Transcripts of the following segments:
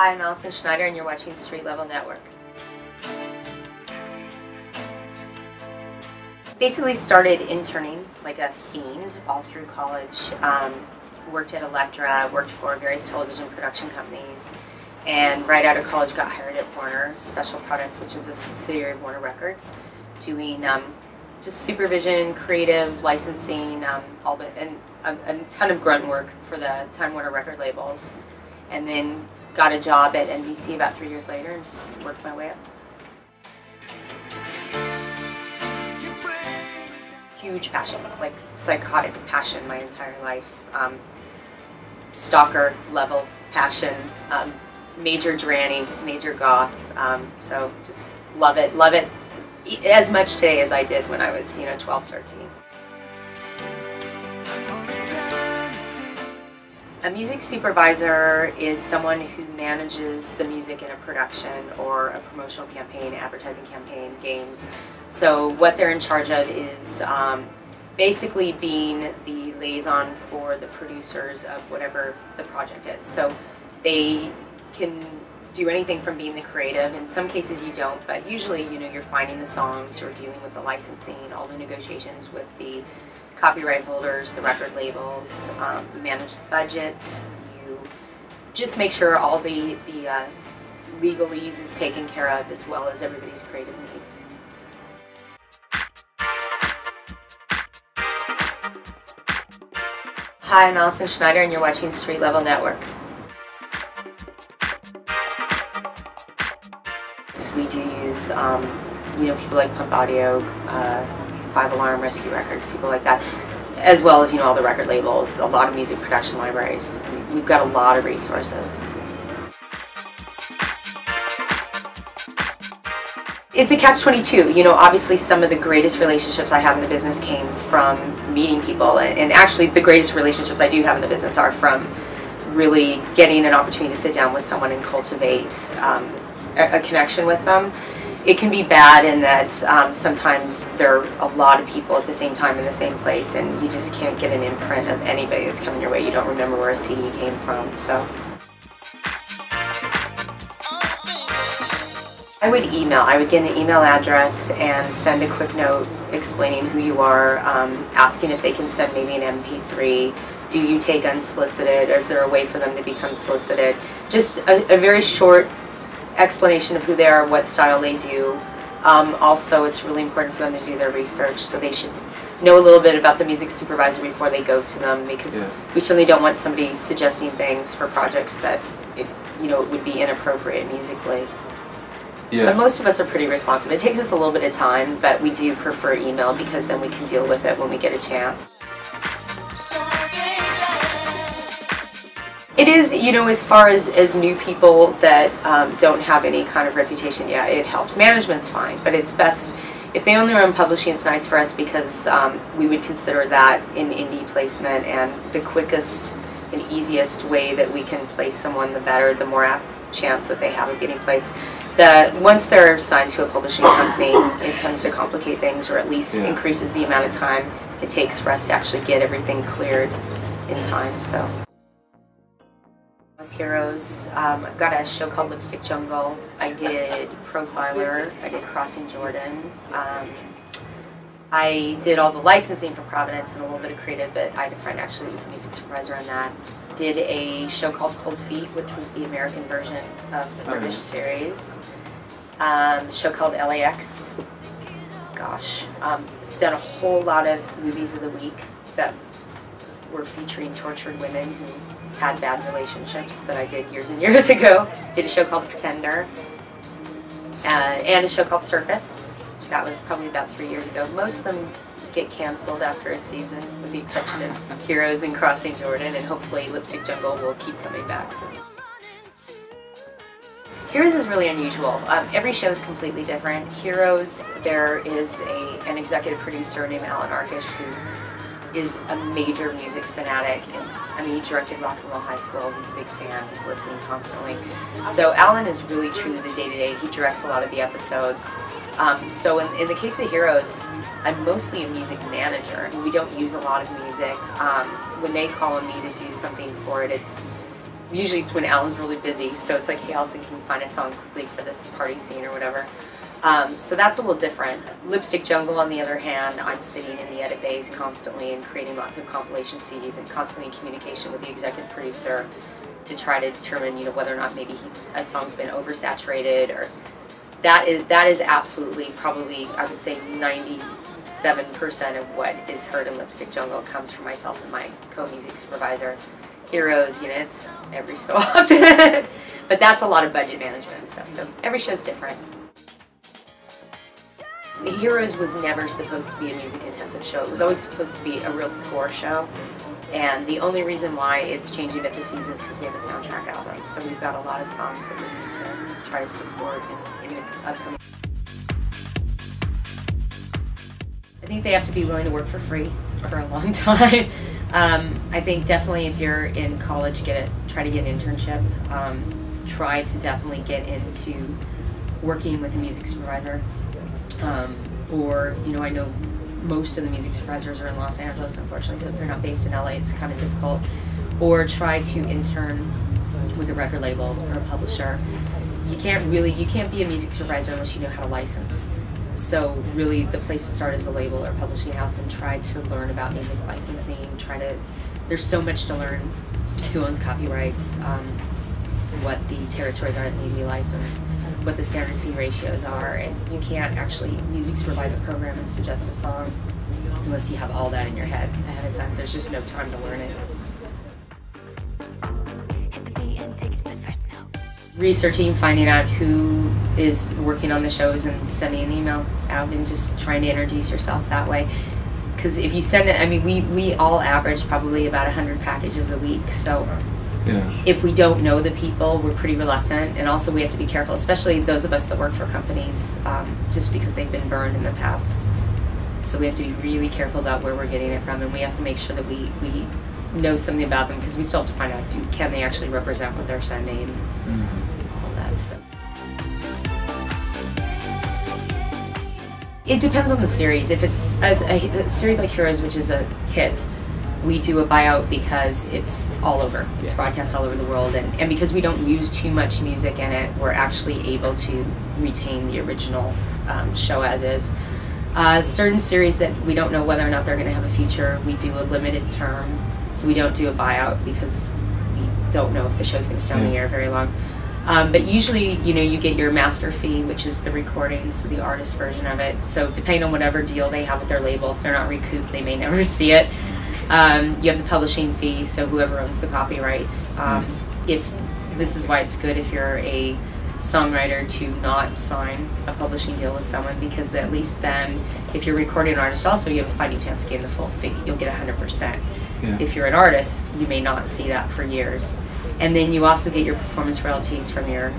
Hi, I'm Allison Schneider and you're watching Street Level Network. Basically started interning like a fiend all through college. Worked at Elektra, worked for various television production companies, and right out of college got hired at Warner Special Products, which is a subsidiary of Warner Records, doing just supervision, creative, licensing, and a ton of grunt work for the Time Warner record labels. And then got a job at NBC about 3 years later and just worked my way up. Huge passion, like psychotic passion my entire life. Stalker level passion, major dranny, major goth. So just love it as much today as I did when I was, 12, 13. A music supervisor is someone who manages the music in a production or a promotional campaign, advertising campaign, games. So what they're in charge of is basically being the liaison for the producers of whatever the project is. So they can do anything from being the creative. In some cases you don't, but usually you're finding the songs, you're dealing with the licensing, all the negotiations with the copyright holders, the record labels, you manage the budget, you just make sure all the legalese is taken care of, as well as everybody's creative needs. Hi, I'm Allison Schneider and you're watching Street Level Network. So we do use people like Pump Audio, Five Alarm Rescue Records, people like that, as well as all the record labels, a lot of music production libraries. We've got a lot of resources. It's a catch-22. Obviously some of the greatest relationships I have in the business came from meeting people, and actually the greatest relationships I do have in the business are from really getting an opportunity to sit down with someone and cultivate a connection with them. It can be bad in that sometimes there are a lot of people at the same time in the same place, and you just can't get an imprint of anybody that's coming your way. You don't remember where a CD came from, so. I would email. I would get an email address and send a quick note explaining who you are, asking if they can send maybe an MP3. Do you take unsolicited? Or is there a way for them to become solicited? Just a very short explanation of who they are, what style they do. Also, it's really important for them to do their research, so they should know a little bit about the music supervisor before they go to them, because we certainly don't want somebody suggesting things for projects that it would be inappropriate musically. Yeah. But most of us are pretty responsive. It takes us a little bit of time, but we do prefer email because then we can deal with it when we get a chance. It is, as far as new people that don't have any kind of reputation, yeah, it helps. Management's fine, but it's best if they only run publishing. It's nice for us because we would consider that an indie placement, and the quickest and easiest way that we can place someone, the better, the more apt chance that they have of getting placed. Once they're assigned to a publishing company, it tends to complicate things, or at least increases the amount of time it takes for us to actually get everything cleared in time, so. Heroes. I've got a show called Lipstick Jungle. I did Profiler. I did Crossing Jordan. I did all the licensing for Providence and a little bit of creative, but I had a friend actually who was a music supervisor on that. Did a show called Cold Feet, which was the American version of the British series. A show called LAX. Gosh. Done a whole lot of movies of the week that were featuring tortured women who had bad relationships that I did years and years ago. Did a show called The Pretender and a show called Surface. That was probably about 3 years ago. Most of them get canceled after a season, with the exception of Heroes and Crossing Jordan, and hopefully Lipstick Jungle will keep coming back. So. Heroes is really unusual. Every show is completely different. Heroes, there is an executive producer named Alan Arkish who is a major music fanatic. He directed Rock and Roll High School. He's a big fan. He's listening constantly. So Alan is really truly the day-to-day. He directs a lot of the episodes. So in the case of Heroes, I'm mostly a music manager. We don't use a lot of music. When they call on me to do something for it, it's usually it's when Alan's really busy, so it's like, hey, Allison, can you find a song quickly for this party scene or whatever? So that's a little different. Lipstick Jungle, on the other hand, I'm sitting in the edit bays constantly and creating lots of compilation CDs and constantly in communication with the executive producer to try to determine, you know, whether or not maybe a song's been oversaturated, or that is absolutely probably, I would say, 97% of what is heard in Lipstick Jungle comes from myself and my co-music supervisor. Heroes, you know, it's every so often. But that's a lot of budget management and stuff, so every show's different. Heroes was never supposed to be a music-intensive show. It was always supposed to be a real score show. And the only reason why it's changing at the season is because we have a soundtrack album. So we've got a lot of songs that we need to try to support in the upcoming. I think they have to be willing to work for free for a long time. I think definitely if you're in college, try to get an internship. Try to definitely get into working with a music supervisor. Or, you know, I know most of the music supervisors are in Los Angeles, unfortunately, so if you're not based in LA, it's kind of difficult. Or try to intern with a record label or a publisher. You can't be a music supervisor unless you know how to license. So really the place to start is a label or publishing house, and try to learn about music licensing. There's so much to learn: who owns copyrights, what the territories are that need to be licensed, what the standard fee ratios are, and you can't actually music supervise a program and suggest a song unless you have all that in your head ahead of time. There's just no time to learn it. Researching, finding out who is working on the shows, and sending an email out and just trying to introduce yourself that way. Because if you send it, I mean, we all average probably about 100 packages a week, so yeah. If we don't know the people, we're pretty reluctant, and also we have to be careful, especially those of us that work for companies, just because they've been burned in the past. So we have to be really careful about where we're getting it from, and we have to make sure that we know something about them, because we still have to find out, can they actually represent what they're sending, mm-hmm. all that stuff. It depends on the series. If it's a series like Heroes, which is a hit, we do a buyout because it's all over. It's broadcast all over the world, and because we don't use too much music in it, we're actually able to retain the original show as is. Certain series that we don't know whether or not they're going to have a future, we do a limited term, so we don't do a buyout because we don't know if the show's going to stay on the air very long. But usually, you know, you get your master fee, which is the recording, so the artist version of it. So depending on whatever deal they have with their label, if they're not recouped, they may never see it. You have the publishing fee, so whoever owns the copyright. If this is why it's good if you're a songwriter to not sign a publishing deal with someone, because at least then, if you're recording an artist, also you have a fighting chance of getting the full fee. You'll get 100%. Yeah. If you're an artist, you may not see that for years. And then you also get your performance royalties from your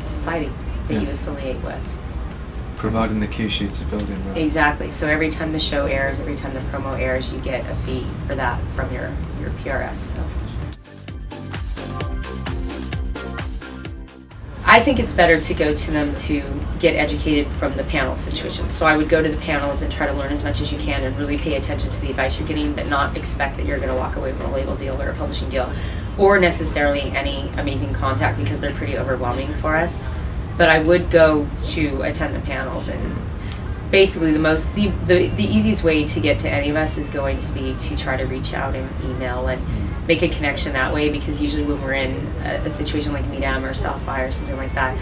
society that you affiliate with. Providing the cue sheets are building, right? Exactly. So every time the show airs, every time the promo airs, you get a fee for that from your PRS. So I think it's better to go to them to get educated from the panel situation. So I would go to the panels and try to learn as much as you can and really pay attention to the advice you're getting, but not expect that you're going to walk away from a label deal or a publishing deal, or necessarily any amazing contact, because they're pretty overwhelming for us. But I would go to attend the panels, and basically the easiest way to get to any of us is going to be to try to reach out and email and make a connection that way, because usually when we're in a situation like Meetup or South by or something like that,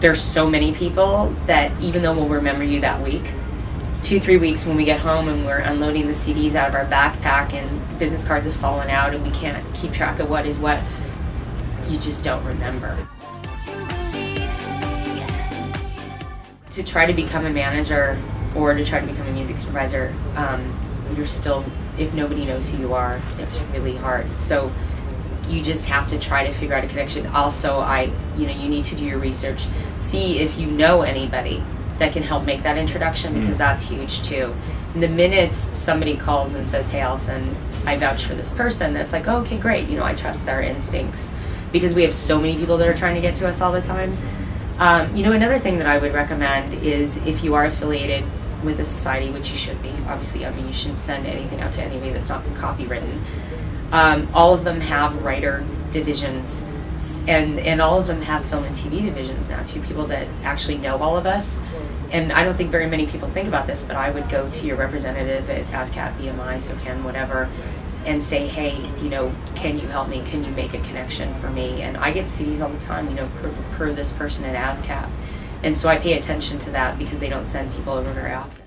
there's so many people that even though we'll remember you that week, 2-3 weeks when we get home and we're unloading the CDs out of our backpack and business cards have fallen out and we can't keep track of what is what, you just don't remember. To try to become a manager or to try to become a music supervisor, you're still, if nobody knows who you are, it's really hard. So you just have to try to figure out a connection. Also, you need to do your research. See if you know anybody that can help make that introduction, because that's huge too. And the minute somebody calls and says, hey, Allison, I vouch for this person, that's like, oh, okay, great. You know, I trust their instincts, because we have so many people that are trying to get to us all the time. You know, another thing that I would recommend is if you are affiliated with a society, which you should be, obviously, I mean, you shouldn't send anything out to anybody that's not been copywritten. All of them have writer divisions, and all of them have film and TV divisions now too, people that actually know all of us. And I don't think very many people think about this, but I would go to your representative at ASCAP, BMI, SOCAN, whatever, and say, hey, you know, can you help me? Can you make a connection for me? And I get CDs all the time, you know, per this person at ASCAP. And so I pay attention to that because they don't send people over very often.